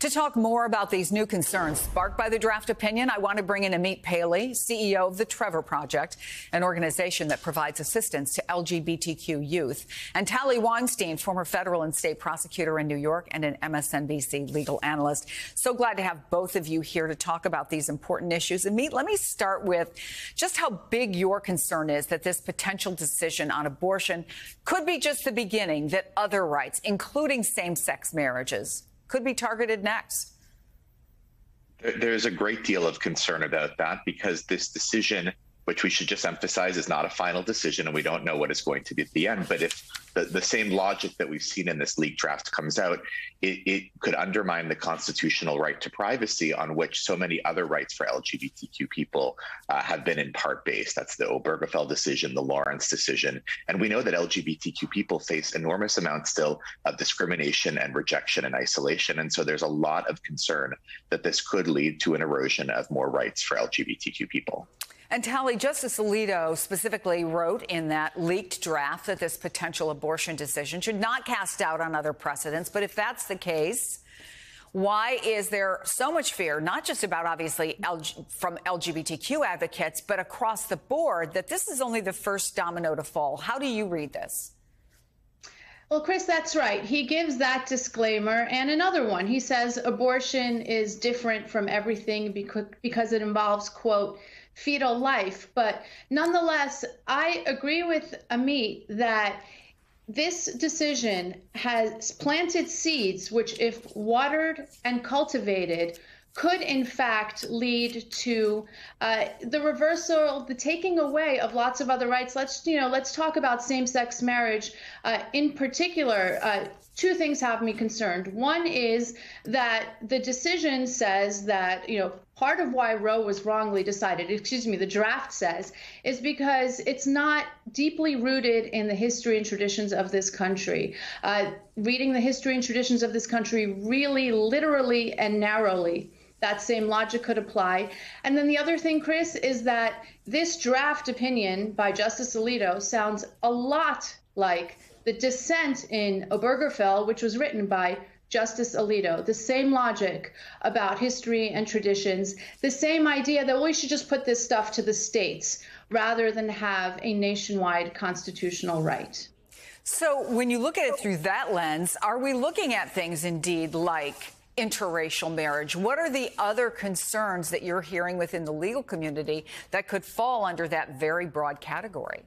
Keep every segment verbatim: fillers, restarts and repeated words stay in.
To talk more about these new concerns sparked by the draft opinion, I want to bring in Amit Paley, C E O of the Trevor Project, an organization that provides assistance to L G B T Q youth, and Tali Weinstein, former federal and state prosecutor in New York and an M S N B C legal analyst. So glad to have both of you here to talk about these important issues. Amit, let me start with just how big your concern is that this potential decision on abortion could be just the beginning, that other rights, including same-sex marriages, could be targeted next. There's a great deal of concern about that, because this decision, which we should just emphasize is not a final decision, and we don't know what it's going to be at the end. But if the, the same logic that we've seen in this leaked draft comes out, it, it could undermine the constitutional right to privacy on which so many other rights for L G B T Q people uh, have been in part based. That's the Obergefell decision, the Lawrence decision. And we know that L G B T Q people face enormous amounts still of discrimination and rejection and isolation. And so there's a lot of concern that this could lead to an erosion of more rights for L G B T Q people. And Tali, Justice Alito specifically wrote in that leaked draft that this potential abortion decision should not cast doubt on other precedents. But if that's the case, why is there so much fear, not just about obviously from L G B T Q advocates, but across the board, that this is only the first domino to fall? How do you read this? Well, Chris, that's right. He gives that disclaimer and another one. He says abortion is different from everything because it involves, quote, fetal life. But nonetheless, I agree with Amit that this decision has planted seeds which, if watered and cultivated, could in fact lead to uh, the reversal, the taking away of lots of other rights. Let's, you know, let's talk about same-sex marriage uh, in particular. Uh, Two things have me concerned. One is that the decision says that, you know, part of why Roe was wrongly decided, excuse me, the draft says, is because it's not deeply rooted in the history and traditions of this country. Uh, reading the history and traditions of this country really literally and narrowly, that same logic could apply. And then the other thing, Chris, is that this draft opinion by Justice Alito sounds a lot like the dissent in Obergefell, which was written by Justice Alito. The same logic about history and traditions, the same idea that we should just put this stuff to the states rather than have a nationwide constitutional right. So when you look at it through that lens, are we looking at things indeed like interracial marriage? What are the other concerns that you're hearing within the legal community that could fall under that very broad category?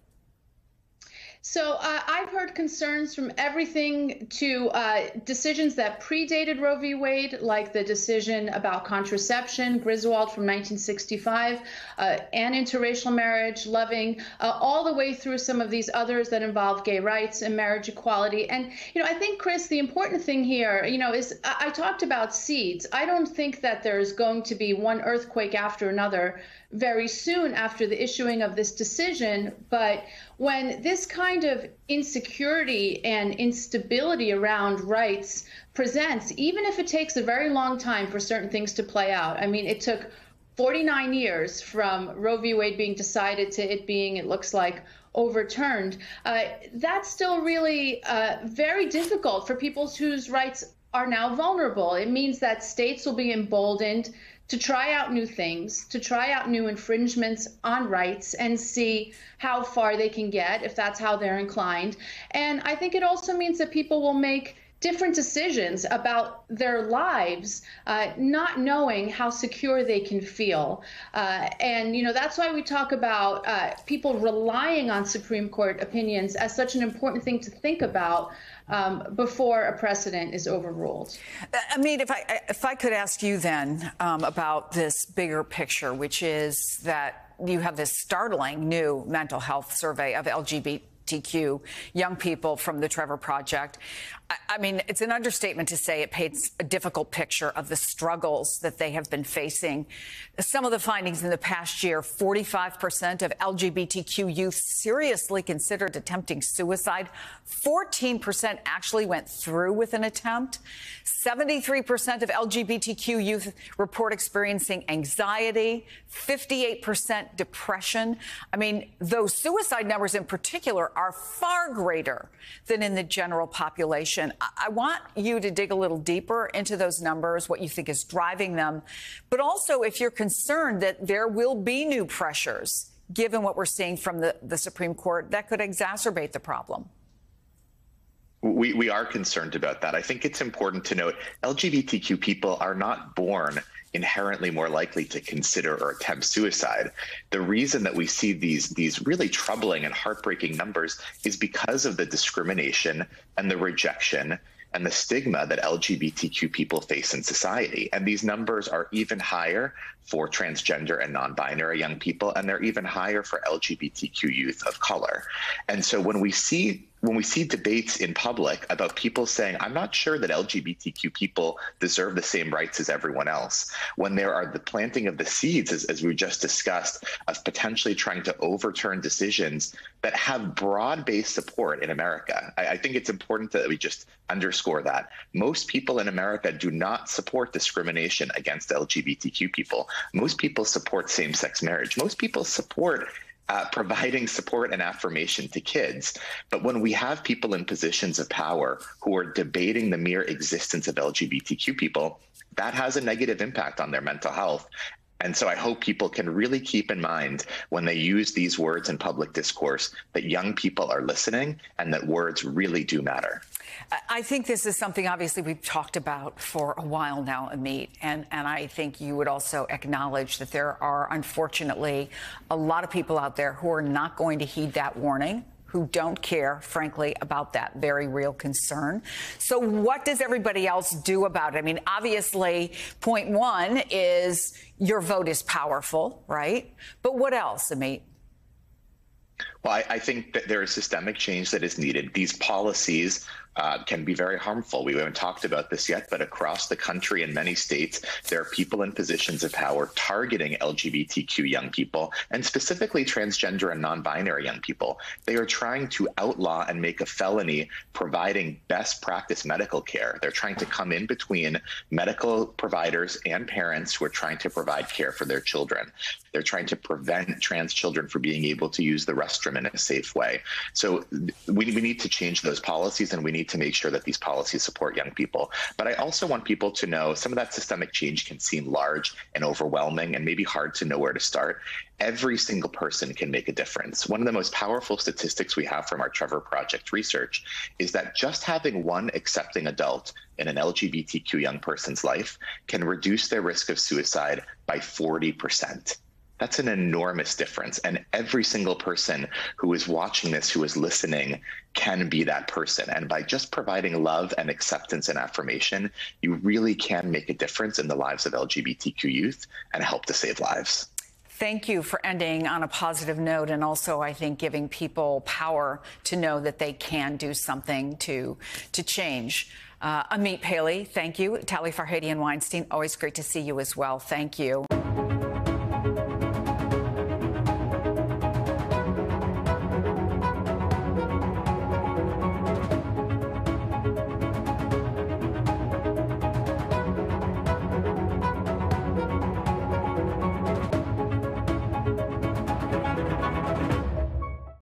So uh, I've heard concerns from everything to uh, decisions that predated Roe v. Wade, like the decision about contraception, Griswold from nineteen sixty-five, uh, and interracial marriage, Loving, uh, all the way through some of these others that involve gay rights and marriage equality. And, you know, I think, Chris, the important thing here, you know, is I, I talked about seeds. I don't think that there's going to be one earthquake after another very soon after the issuing of this decision. But when this kind of insecurity and instability around rights presents, even if it takes a very long time for certain things to play out, I mean, it took forty-nine years from Roe v. Wade being decided to it being, it looks like, overturned, uh, that's still really uh, very difficult for people whose rights are now vulnerable. It means that states will be emboldened to try out new things, to try out new infringements on rights and see how far they can get, if that's how they're inclined. And I think it also means that people will make different decisions about their lives, uh, not knowing how secure they can feel. Uh, and, you know, that's why we talk about uh, people relying on Supreme Court opinions as such an important thing to think about um, before a precedent is overruled. I mean, if I, if I could ask you then um, about this bigger picture, which is that you have this startling new mental health survey of L G B T Q young people from the Trevor Project. I mean, it's an understatement to say it paints a difficult picture of the struggles that they have been facing. Some of the findings in the past year, forty-five percent of L G B T Q youth seriously considered attempting suicide. fourteen percent actually went through with an attempt. seventy-three percent of L G B T Q youth report experiencing anxiety, fifty-eight percent depression. I mean, those suicide numbers in particular are far greater than in the general population. legislation. I want you to dig a little deeper into those numbers, what you think is driving them, but also if you're concerned that there will be new pressures, given what we're seeing from the, the Supreme Court, that could exacerbate the problem. We, we are concerned about that. I think it's important to note L G B T Q people are not born inherently more likely to consider or attempt suicide. The reason that we see these, these really troubling and heartbreaking numbers is because of the discrimination and the rejection and the stigma that L G B T Q people face in society. And these numbers are even higher for transgender and non-binary young people, and they're even higher for L G B T Q youth of color. And so when we see when we see debates in public about people saying, I'm not sure that L G B T Q people deserve the same rights as everyone else, when there are the planting of the seeds, as, as we just discussed, of potentially trying to overturn decisions that have broad-based support in America, I, I think it's important that we just underscore that. Most people in America do not support discrimination against L G B T Q people. Most people support same-sex marriage. Most people support Uh, providing support and affirmation to kids. But when we have people in positions of power who are debating the mere existence of L G B T Q people, that has a negative impact on their mental health. And so I hope people can really keep in mind when they use these words in public discourse that young people are listening and that words really do matter. I think this is something, obviously, we've talked about for a while now, Amit, and, and I think you would also acknowledge that there are, unfortunately, a lot of people out there who are not going to heed that warning, who don't care, frankly, about that very real concern. So what does everybody else do about it? I mean, obviously, point one is your vote is powerful, right? But what else, Amit? Well, I, I think that there is systemic change that is needed. These policies uh, can be very harmful. We haven't talked about this yet, but across the country in many states, there are people in positions of power targeting L G B T Q young people, and specifically transgender and non-binary young people. They are trying to outlaw and make a felony providing best practice medical care. They're trying to come in between medical providers and parents who are trying to provide care for their children. They're trying to prevent trans children from being able to use the restroom in a safe way. So we, we need to change those policies, and we need to make sure that these policies support young people. But I also want people to know some of that systemic change can seem large and overwhelming and maybe hard to know where to start. Every single person can make a difference. One of the most powerful statistics we have from our Trevor Project research is that just having one accepting adult in an L G B T Q young person's life can reduce their risk of suicide by forty percent. That's an enormous difference. And every single person who is watching this, who is listening, can be that person. And by just providing love and acceptance and affirmation, you really can make a difference in the lives of L G B T Q youth and help to save lives. Thank you for ending on a positive note, and also, I think, giving people power to know that they can do something to, to change. Uh, Amit Paley, thank you. Tali Farhadian Weinstein, always great to see you as well. Thank you.